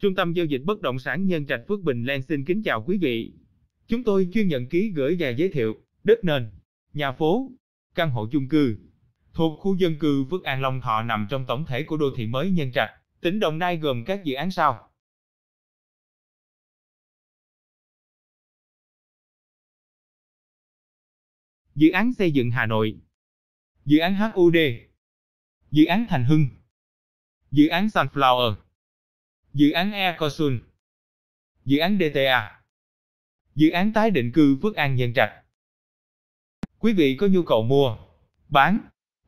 Trung tâm giao dịch bất động sản Nhơn Trạch Phước Bình Land xin kính chào quý vị. Chúng tôi chuyên nhận ký gửi và giới thiệu đất nền, nhà phố, căn hộ chung cư thuộc khu dân cư Phước An Long Thọ nằm trong tổng thể của đô thị mới Nhơn Trạch, tỉnh Đồng Nai gồm các dự án sau. Dự án xây dựng Hà Nội, dự án HUD, dự án Thành Hưng, dự án Sunflower, dự án AirCosun, dự án DTA, dự án tái định cư Phước An Nhơn Trạch. Quý vị có nhu cầu mua, bán,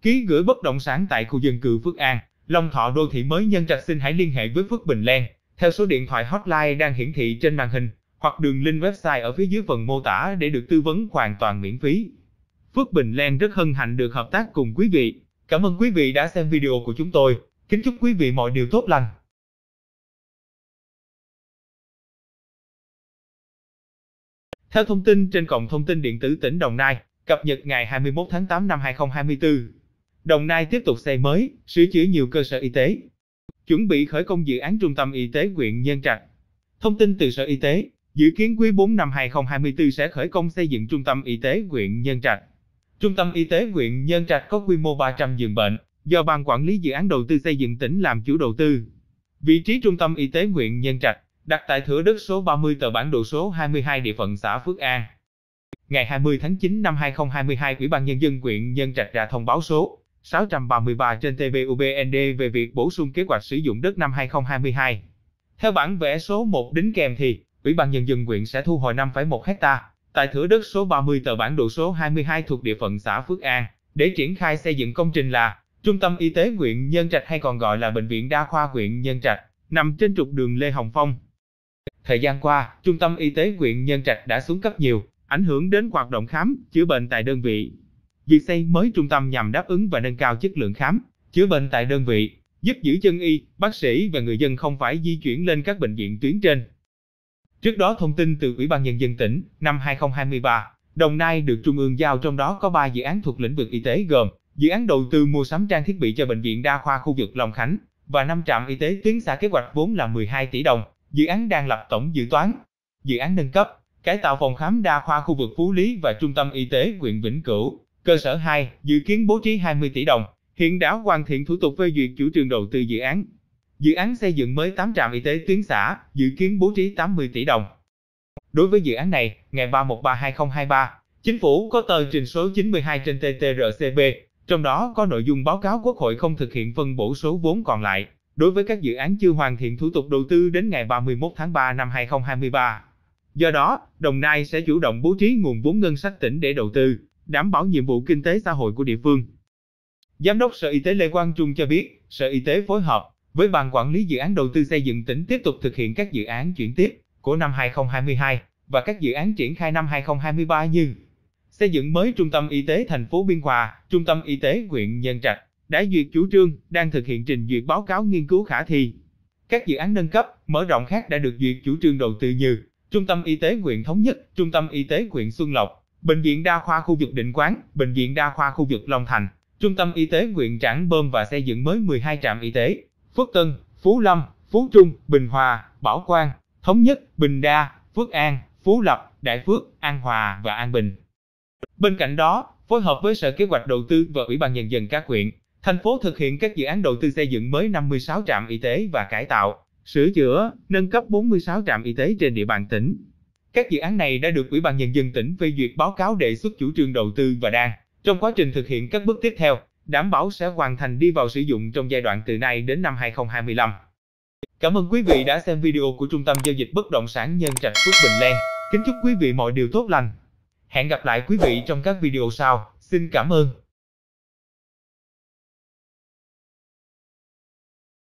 ký gửi bất động sản tại khu dân cư Phước An, Long Thọ đô thị mới Nhơn Trạch xin hãy liên hệ với Phước Bình Land theo số điện thoại hotline đang hiển thị trên màn hình hoặc đường link website ở phía dưới phần mô tả để được tư vấn hoàn toàn miễn phí. Phước Bình Land rất hân hạnh được hợp tác cùng quý vị. Cảm ơn quý vị đã xem video của chúng tôi. Kính chúc quý vị mọi điều tốt lành. Theo thông tin trên cổng thông tin điện tử tỉnh Đồng Nai, cập nhật ngày 21 tháng 8 năm 2024, Đồng Nai tiếp tục xây mới, sửa chữa nhiều cơ sở y tế, chuẩn bị khởi công dự án trung tâm y tế huyện Nhơn Trạch. Thông tin từ Sở Y tế, dự kiến quý 4 năm 2024 sẽ khởi công xây dựng trung tâm y tế huyện Nhơn Trạch. Trung tâm y tế huyện Nhơn Trạch có quy mô 300 giường bệnh, do Ban Quản lý Dự án Đầu tư xây dựng tỉnh làm chủ đầu tư. Vị trí trung tâm y tế huyện Nhơn Trạch đặt tại thửa đất số 30 tờ bản đồ số 22 địa phận xã Phước An. Ngày 20 tháng 9 năm 2022, Ủy ban Nhân dân huyện Nhơn Trạch ra thông báo số 633 trên TBUBND về việc bổ sung kế hoạch sử dụng đất năm 2022. Theo bản vẽ số 1 đính kèm thì, Ủy ban Nhân dân huyện sẽ thu hồi 5,1 hectare tại thửa đất số 30 tờ bản đồ số 22 thuộc địa phận xã Phước An để triển khai xây dựng công trình là Trung tâm Y tế huyện Nhơn Trạch hay còn gọi là Bệnh viện Đa khoa huyện Nhơn Trạch, nằm trên trục đường Lê Hồng Phong. Thời gian qua, Trung tâm Y tế huyện Nhơn Trạch đã xuống cấp nhiều, ảnh hưởng đến hoạt động khám, chữa bệnh tại đơn vị. Việc xây mới trung tâm nhằm đáp ứng và nâng cao chất lượng khám, chữa bệnh tại đơn vị, giúp giữ chân y, bác sĩ và người dân không phải di chuyển lên các bệnh viện tuyến trên. Trước đó, thông tin từ Ủy ban Nhân dân tỉnh, năm 2023, Đồng Nai được Trung ương giao trong đó có 3 dự án thuộc lĩnh vực y tế gồm dự án đầu tư mua sắm trang thiết bị cho Bệnh viện Đa khoa khu vực Long Khánh và 5 trạm y tế tuyến xã, kế hoạch vốn là 12 tỷ đồng, dự án đang lập tổng dự toán. Dự án nâng cấp, cải tạo phòng khám đa khoa khu vực Phú Lý và Trung tâm Y tế huyện Vĩnh Cửu, cơ sở 2, dự kiến bố trí 20 tỷ đồng. Hiện đã hoàn thiện thủ tục phê duyệt chủ trương đầu tư dự án. Dự án xây dựng mới 8 trạm y tế tuyến xã, dự kiến bố trí 80 tỷ đồng. Đối với dự án này, ngày 31/3/2023, Chính phủ có tờ trình số 92 trên TTRCB, trong đó có nội dung báo cáo Quốc hội không thực hiện phân bổ số vốn còn lại đối với các dự án chưa hoàn thiện thủ tục đầu tư đến ngày 31 tháng 3 năm 2023. Do đó, Đồng Nai sẽ chủ động bố trí nguồn vốn ngân sách tỉnh để đầu tư, đảm bảo nhiệm vụ kinh tế xã hội của địa phương. Giám đốc Sở Y tế Lê Quang Trung cho biết, Sở Y tế phối hợp với Ban Quản lý Dự án Đầu tư xây dựng tỉnh tiếp tục thực hiện các dự án chuyển tiếp của năm 2022 và các dự án triển khai năm 2023 như xây dựng mới Trung tâm Y tế thành phố Biên Hòa, Trung tâm Y tế huyện Nhơn Trạch, đã duyệt chủ trương, đang thực hiện trình duyệt báo cáo nghiên cứu khả thi. Các dự án nâng cấp, mở rộng khác đã được duyệt chủ trương đầu tư như Trung tâm Y tế huyện Thống Nhất, Trung tâm Y tế huyện Xuân Lộc, Bệnh viện Đa khoa khu vực Định Quán, Bệnh viện Đa khoa khu vực Long Thành, Trung tâm Y tế huyện Trảng Bơm và xây dựng mới 12 trạm y tế, Phước Tân, Phú Lâm, Phú Trung, Bình Hòa, Bảo Quang, Thống Nhất, Bình Đa, Phước An, Phú Lập, Đại Phước, An Hòa và An Bình. Bên cạnh đó, phối hợp với Sở Kế hoạch Đầu tư và Ủy ban Nhân dân các huyện, thành phố thực hiện các dự án đầu tư xây dựng mới 56 trạm y tế và cải tạo, sửa chữa, nâng cấp 46 trạm y tế trên địa bàn tỉnh. Các dự án này đã được Ủy ban Nhân dân tỉnh phê duyệt báo cáo đề xuất chủ trương đầu tư và đang trong quá trình thực hiện các bước tiếp theo, đảm bảo sẽ hoàn thành đi vào sử dụng trong giai đoạn từ nay đến năm 2025. Cảm ơn quý vị đã xem video của Trung tâm Giao dịch Bất động sản Nhơn Trạch Phước Bình Land. Kính chúc quý vị mọi điều tốt lành. Hẹn gặp lại quý vị trong các video sau. Xin cảm ơn.